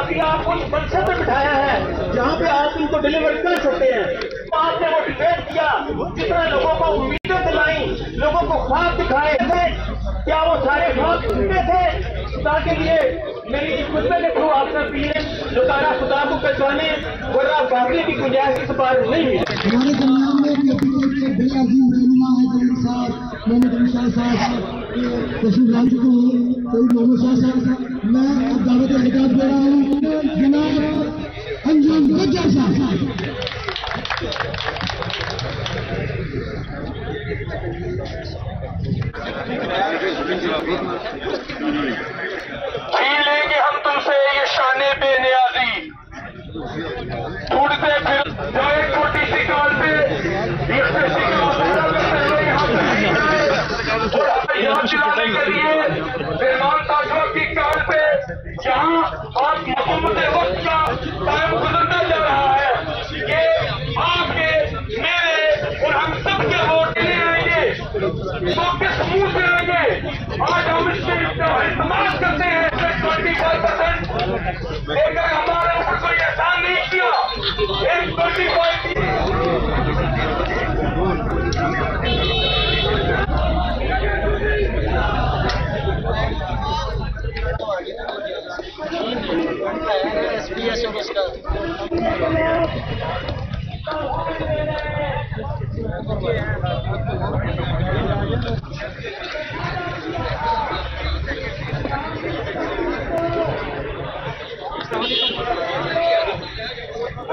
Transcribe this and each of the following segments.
अभी आप उस परिषद में बिठाया है जहाँ पे आप इनको डिलीवर कर चुके हैं। आपने वो डिबेट किया, जितना लोगों को उम्मीदें दिलाई, लोगों को ख्वाब दिखाए थे, क्या वो सारे ख्वाब उनके थे? ताकि ये मेरी इस मुद्दे के थ्रू आपका पीएम लुटाना खुदा को पहचाने वरना बाकी की गुंजाइश इस बार नहीं मिली। तस्वीर चुके हैं कई मोहम्मद शाह साहब, मैं अब दावत एहतियात दे रहा हूँ जनाब अंजुम गुज्जर साहब। लेंगे हम तुमसे ये शाने बेनियाजी ढूंढते फिर जाए छोटी सी काल पे की काल पे जहाँ और हुकूमत वक्त का टाइम गुजरता जा रहा है कि आपके मेरे और हम सबके वोट लेने आएंगे तो किस मुंह से आएंगे? आज हम इससे इस्तेमाल करते हैं 25% लेकर हमारे ऊपर कोई एहसान नहीं किया। एक 25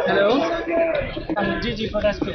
हेलो जी जी फटाफट।